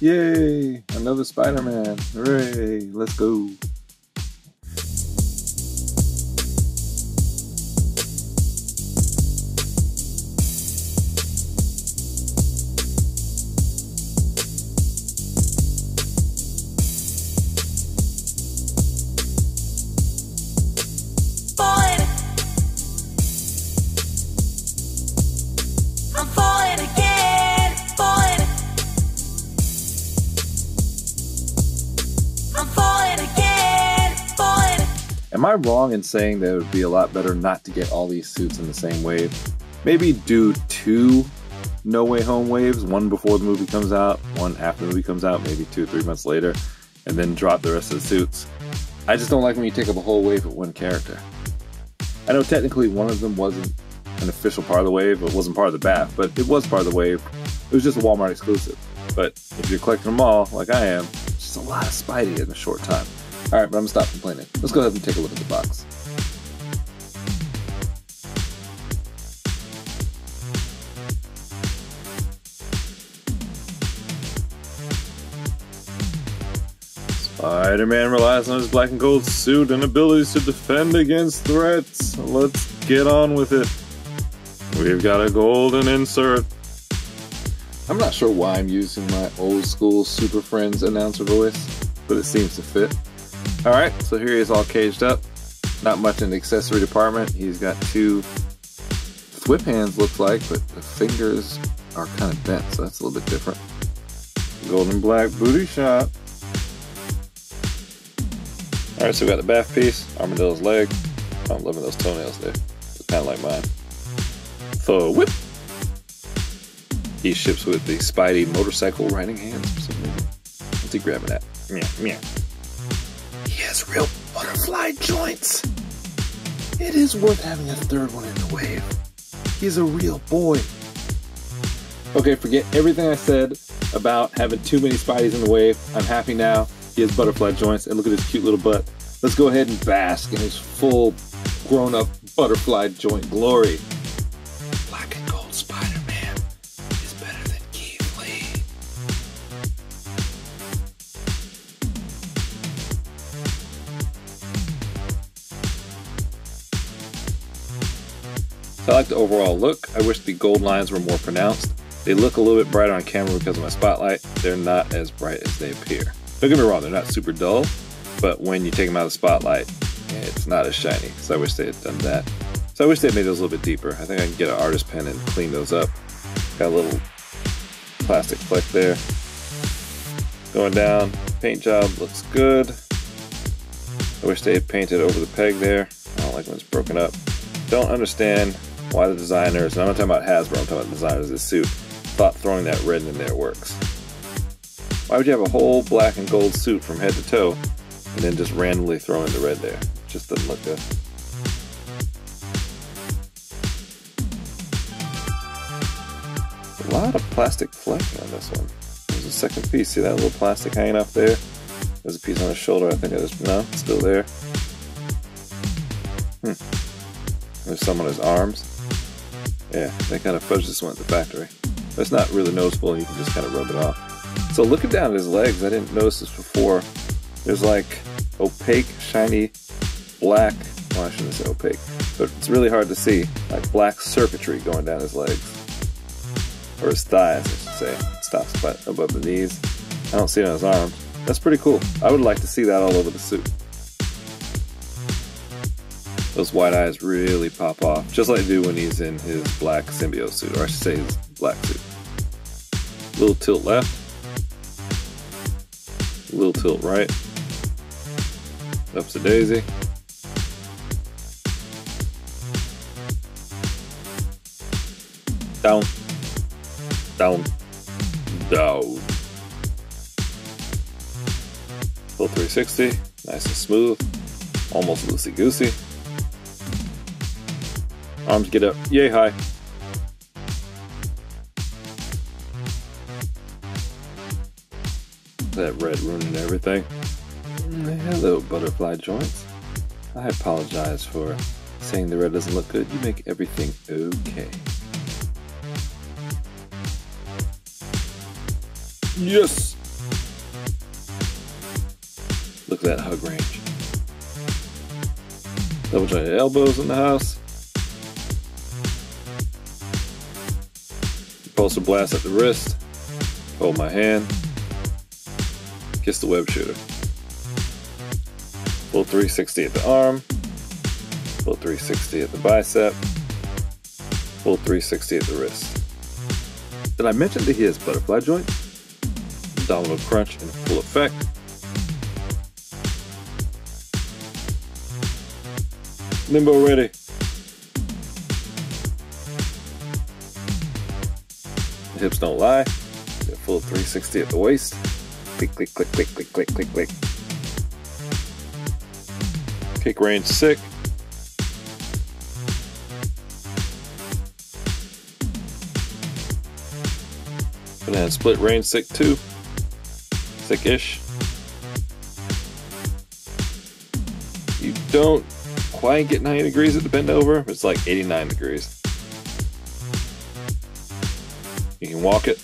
Yay! Another Spider-Man. Hooray! Let's go. Am I wrong in saying that it would be a lot better not to get all these suits in the same wave? Maybe do two No Way Home waves, one before the movie comes out, one after the movie comes out, maybe 2 or 3 months later, and then drop the rest of the suits. I just don't like when you take up a whole wave with one character. I know technically one of them wasn't an official part of the wave, it wasn't part of the bat, but it was part of the wave. It was just a Walmart exclusive. But if you're collecting them all, like I am, it's just a lot of Spidey in a short time. Alright, but I'm gonna stop complaining. Let's go ahead and take a look at the box. Spider-Man relies on his black and gold suit and abilities to defend against threats. Let's get on with it. We've got a golden insert. I'm not sure why I'm using my old school Super Friends announcer voice, but it seems to fit. Alright, so here he is all caged up. Not much in the accessory department. He's got two whip hands, looks like, but the fingers are kind of bent, so that's a little bit different. Golden black booty shot. Alright, so we got the bath piece, Armadillo's leg. I'm loving those toenails there. It's kind of like mine. So whip! He ships with the Spidey motorcycle riding hands for some reason. What's he grabbing at? Meow, meow. He has real butterfly joints. It is worth having a third one in the wave. He's a real boy. Okay, forget everything I said about having too many Spideys in the wave. I'm happy now. He has butterfly joints, and look at his cute little butt. Let's go ahead and bask in his full grown-up butterfly joint glory. Black and gold Spider-Man is better than Keith Lee. I like the overall look. I wish the gold lines were more pronounced. They look a little bit brighter on camera because of my spotlight. They're not as bright as they appear. Don't get me wrong, they're not super dull, but when you take them out of the spotlight, it's not as shiny. So I wish they had done that. So I wish they had made those a little bit deeper. I think I can get an artist pen and clean those up. Got a little plastic fleck there. Going down, paint job looks good. I wish they had painted over the peg there. I don't like when it's broken up. Don't understand why the designers, and I'm not talking about Hasbro, I'm talking about designers of this suit, thought throwing that red in there works. Why would you have a whole black and gold suit from head to toe and then just randomly throw in the red there? It just doesn't look good. A lot of plastic fleck on this one. There's a second piece. See that little plastic hanging off there? There's a piece on his shoulder. I think it was, no, it's still there. There's some on his arms. Yeah, they kind of fudged this one at the factory. But it's not really noticeable, and you can just kind of rub it off. So looking down at his legs, I didn't notice this before. There's like opaque, shiny, black, well I shouldn't say opaque, but it's really hard to see, like black circuitry going down his legs. Or his thighs, I should say. It stops above the knees. I don't see it on his arms. That's pretty cool. I would like to see that all over the suit. Those white eyes really pop off, just like they do when he's in his black symbiote suit, or I should say his black suit. Little tilt left, little tilt right, up's a daisy. Down, down, down. Little 360, nice and smooth, almost loosey-goosey. Arms get up. Yay, hi. That red ruining everything. Hello, butterfly joints. I apologize for saying the red doesn't look good. You make everything okay. Yes! Look at that hug range. Double jointed elbows in the house. Repulsor blast at the wrist. Hold my hand. Kiss the web shooter. Full 360 at the arm. Full 360 at the bicep. Full 360 at the wrist. Did I mention that he has butterfly joints? Abdominal crunch in full effect. Limbo ready. The hips don't lie. They're full 360 at the waist. Click, click, click, click, click, click, click, click. Kick range sick. And then split range sick too. Sick-ish. You don't quite get 90 degrees at the bend over. It's like 89 degrees. You can walk it.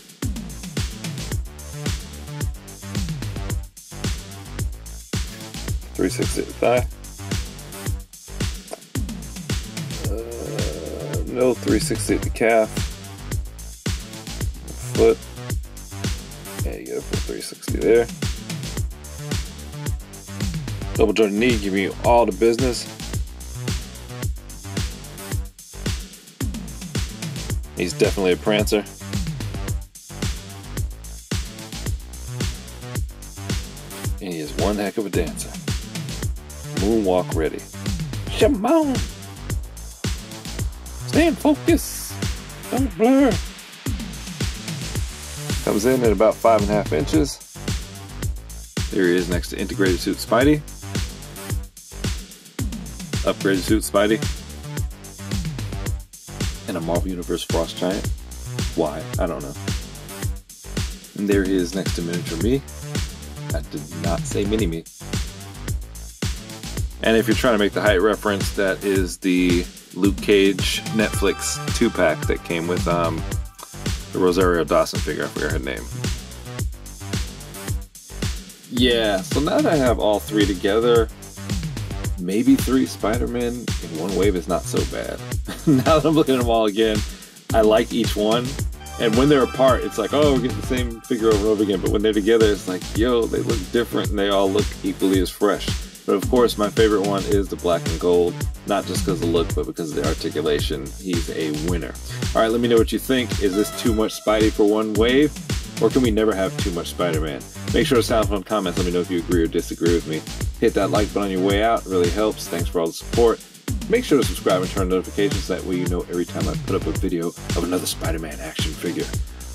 Six at the thigh. No 360 at the calf. Foot. Yeah, you go for 360 there. Double jointed knee giving you all the business. He's definitely a prancer. And he is one heck of a dancer. Moonwalk ready. Come on. Stay in focus. Don't blur. Comes in at about 5.5 inches. There he is next to Integrated Suit Spidey. Upgraded Suit Spidey. And a Marvel Universe Frost Giant. Why? I don't know. And there he is next to Miniature Me. I did not say Mini-Me. And if you're trying to make the height reference, that is the Luke Cage Netflix 2-pack that came with the Rosario Dawson figure. I forgot her name. Yeah, so now that I have all three together, maybe 3 Spider-Men in one wave is not so bad. Now that I'm looking at them all again, I like each one. And when they're apart, it's like, oh, we're getting the same figure over and over again. But when they're together, it's like, yo, they look different and they all look equally as fresh. But of course, my favorite one is the black and gold, not just because of the look, but because of the articulation. He's a winner. All right, let me know what you think. Is this too much Spidey for one wave? Or can we never have too much Spider-Man? Make sure to sound off in the comments. Let me know if you agree or disagree with me. Hit that like button on your way out. It really helps. Thanks for all the support. Make sure to subscribe and turn on notifications. That way you know every time I put up a video of another Spider-Man action figure.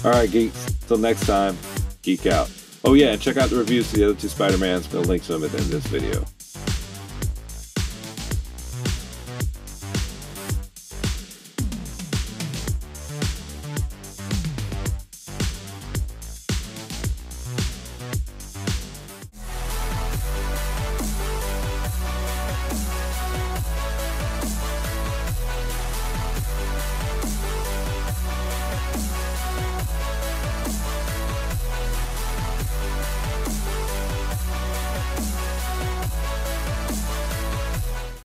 All right, geeks. Till next time, geek out. Oh yeah, and check out the reviews to the other 2 Spider-Mans. I'm going to link to them at the end of this video.